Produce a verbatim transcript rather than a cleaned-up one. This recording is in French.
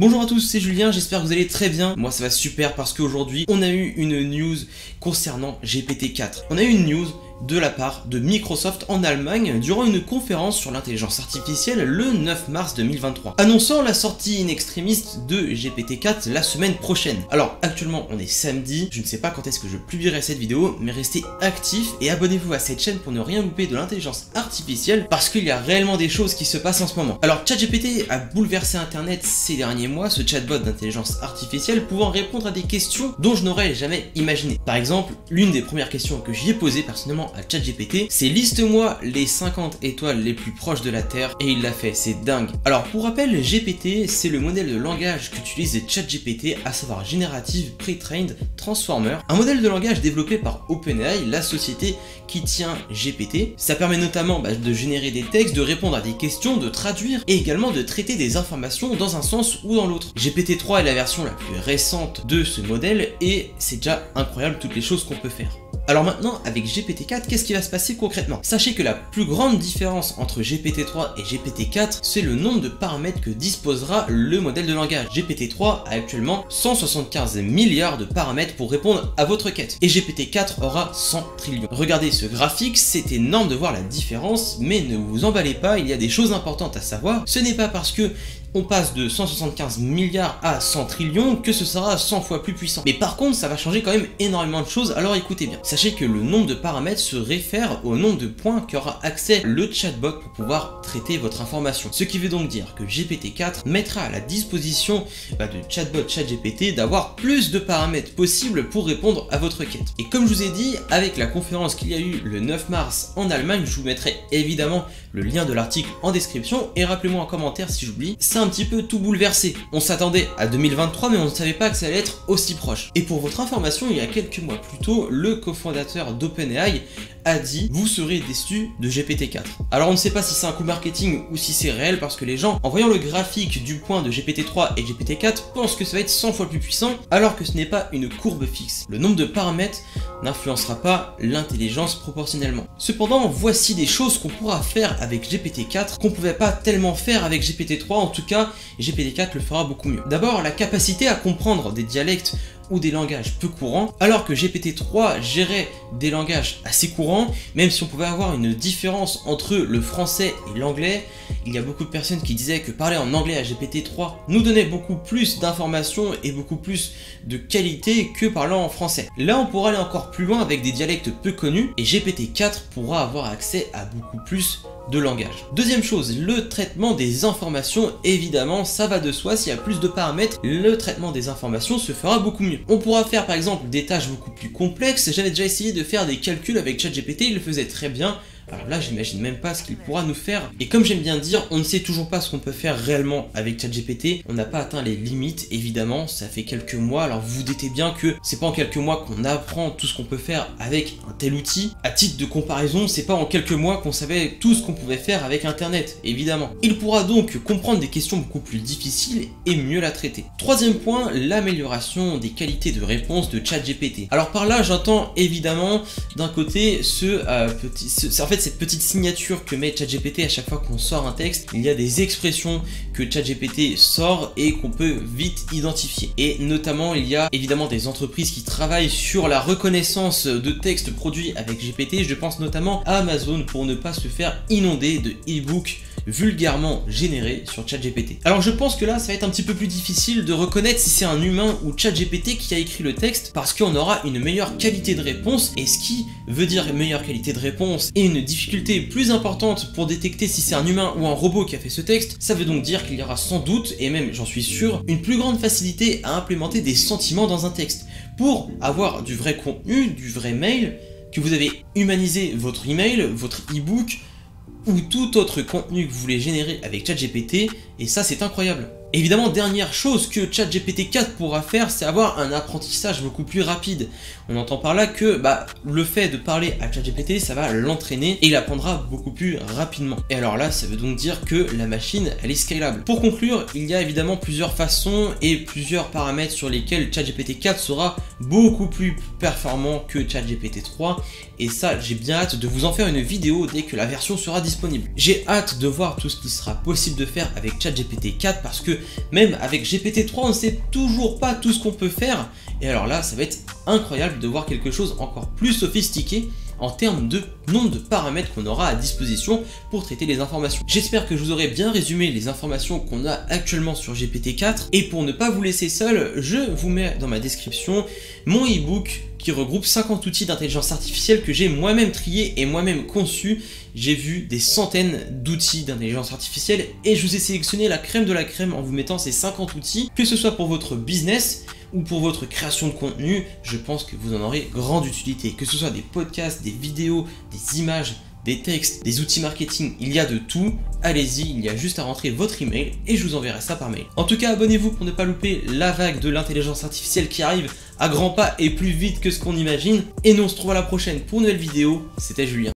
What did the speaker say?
Bonjour à tous, c'est Julien, j'espère que vous allez très bien. Moi ça va super parce qu'aujourd'hui on a eu une news concernant G P T quatre. On a eu une news de la part de Microsoft en Allemagne durant une conférence sur l'intelligence artificielle le neuf mars deux mille vingt-trois, annonçant la sortie in extremis de G P T quatre la semaine prochaine. Alors actuellement on est samedi, je ne sais pas quand est-ce que je publierai cette vidéo, mais restez actifs et abonnez-vous à cette chaîne pour ne rien louper de l'intelligence artificielle parce qu'il y a réellement des choses qui se passent en ce moment. Alors ChatGPT a bouleversé internet ces derniers mois, ce chatbot d'intelligence artificielle pouvant répondre à des questions dont je n'aurais jamais imaginé. Par exemple, l'une des premières questions que j'y ai posée personnellement à ChatGPT, c'est liste-moi les cinquante étoiles les plus proches de la Terre, et il l'a fait, c'est dingue. Alors pour rappel, G P T, c'est le modèle de langage qu'utilise ChatGPT, à savoir Generative Pre-trained Transformer, un modèle de langage développé par OpenAI, la société qui tient G P T. Ça permet notamment bah, de générer des textes, de répondre à des questions, de traduire et également de traiter des informations dans un sens ou dans l'autre. G P T trois est la version la plus récente de ce modèle et c'est déjà incroyable toutes les choses qu'on peut faire. Alors maintenant, avec G P T quatre, qu'est-ce qui va se passer concrètement? Sachez que la plus grande différence entre G P T trois et G P T quatre, c'est le nombre de paramètres que disposera le modèle de langage. G P T trois a actuellement cent soixante-quinze milliards de paramètres pour répondre à votre quête. Et G P T quatre aura cent trillions. Regardez ce graphique, c'est énorme de voir la différence, mais ne vous emballez pas, il y a des choses importantes à savoir. Ce n'est pas parce que on passe de cent soixante-quinze milliards à cent trillions que ce sera cent fois plus puissant. Mais par contre, ça va changer quand même énormément de choses, alors écoutez bien. Sachez que le nombre de paramètres se réfère au nombre de points qu'aura accès le chatbot pour pouvoir traiter votre information. Ce qui veut donc dire que G P T quatre mettra à la disposition bah, de chatbot ChatGPT d'avoir plus de paramètres possibles pour répondre à votre quête. Et comme je vous ai dit, avec la conférence qu'il y a eu le neuf mars en Allemagne, je vous mettrai évidemment le lien de l'article en description et rappelez-moi en commentaire si j'oublie. Un petit peu tout bouleversé. On s'attendait à deux mille vingt-trois mais on ne savait pas que ça allait être aussi proche. Et pour votre information, il y a quelques mois plus tôt, le cofondateur d'OpenAI a dit vous serez déçus de G P T quatre. Alors on ne sait pas si c'est un coup marketing ou si c'est réel parce que les gens, en voyant le graphique du point de G P T trois et G P T quatre, pensent que ça va être cent fois plus puissant alors que ce n'est pas une courbe fixe. Le nombre de paramètres n'influencera pas l'intelligence proportionnellement. Cependant, voici des choses qu'on pourra faire avec G P T quatre qu'on ne pouvait pas tellement faire avec G P T trois, en tout cas G P T quatre le fera beaucoup mieux. D'abord, la capacité à comprendre des dialectes ou des langages peu courants, alors que G P T trois gérait des langages assez courants, même si on pouvait avoir une différence entre le français et l'anglais. Il y a beaucoup de personnes qui disaient que parler en anglais à G P T trois nous donnait beaucoup plus d'informations et beaucoup plus de qualité que parlant en français. Là, on pourra aller encore plus loin avec des dialectes peu connus et G P T quatre pourra avoir accès à beaucoup plus de langage. Deuxième chose, le traitement des informations, évidemment, ça va de soi, s'il y a plus de paramètres, le traitement des informations se fera beaucoup mieux. On pourra faire par exemple des tâches beaucoup plus complexes, j'avais déjà essayé de faire des calculs avec ChatGPT, il le faisait très bien. Alors là, j'imagine même pas ce qu'il pourra nous faire. Et comme j'aime bien dire, on ne sait toujours pas ce qu'on peut faire réellement avec ChatGPT. On n'a pas atteint les limites, évidemment. Ça fait quelques mois. Alors vous vous doutez bien que c'est pas en quelques mois qu'on apprend tout ce qu'on peut faire avec un tel outil. À titre de comparaison, c'est pas en quelques mois qu'on savait tout ce qu'on pouvait faire avec Internet, évidemment. Il pourra donc comprendre des questions beaucoup plus difficiles et mieux la traiter. Troisième point, l'amélioration des qualités de réponse de ChatGPT. Alors par là, j'entends évidemment d'un côté ce euh, petit, ce, en fait. Cette petite signature que met ChatGPT à chaque fois qu'on sort un texte, il y a des expressions que ChatGPT sort et qu'on peut vite identifier. Et notamment, il y a évidemment des entreprises qui travaillent sur la reconnaissance de textes produits avec G P T. Je pense notamment à Amazon pour ne pas se faire inonder de e-books vulgairement générés sur ChatGPT. Alors je pense que là, ça va être un petit peu plus difficile de reconnaître si c'est un humain ou ChatGPT qui a écrit le texte parce qu'on aura une meilleure qualité de réponse, et ce qui veut dire meilleure qualité de réponse et une difficulté plus importante pour détecter si c'est un humain ou un robot qui a fait ce texte. Ça veut donc dire qu'il y aura sans doute, et même j'en suis sûr, une plus grande facilité à implémenter des sentiments dans un texte. Pour avoir du vrai contenu, du vrai mail, que vous avez humanisé votre email, votre e-book, ou tout autre contenu que vous voulez générer avec ChatGPT, et ça c'est incroyable. Évidemment, dernière chose que ChatGPT quatre pourra faire, c'est avoir un apprentissage beaucoup plus rapide. On entend par là que bah, le fait de parler à ChatGPT, ça va l'entraîner et il apprendra beaucoup plus rapidement. Et alors là, ça veut donc dire que la machine, elle est scalable. Pour conclure, il y a évidemment plusieurs façons et plusieurs paramètres sur lesquels ChatGPT quatre sera beaucoup plus performant que ChatGPT trois. Et ça, j'ai bien hâte de vous en faire une vidéo dès que la version sera disponible. J'ai hâte de voir tout ce qui sera possible de faire avec ChatGPT ChatGPT quatre, parce que même avec G P T trois, on ne sait toujours pas tout ce qu'on peut faire. Et alors là, ça va être incroyable de voir quelque chose encore plus sophistiqué en termes de nombre de paramètres qu'on aura à disposition pour traiter les informations. J'espère que je vous aurai bien résumé les informations qu'on a actuellement sur G P T quatre. Et pour ne pas vous laisser seul, je vous mets dans ma description mon e-book qui regroupe cinquante outils d'intelligence artificielle que j'ai moi-même triés et moi-même conçus. J'ai vu des centaines d'outils d'intelligence artificielle et je vous ai sélectionné la crème de la crème en vous mettant ces cinquante outils, que ce soit pour votre business ou pour votre création de contenu. Je pense que vous en aurez grande utilité, que ce soit des podcasts, des vidéos, des images, des textes, des outils marketing, il y a de tout. Allez-y, il y a juste à rentrer votre email et je vous enverrai ça par mail. En tout cas, abonnez-vous pour ne pas louper la vague de l'intelligence artificielle qui arrive à grands pas et plus vite que ce qu'on imagine. Et nous, on se retrouve à la prochaine pour une nouvelle vidéo. C'était Julien.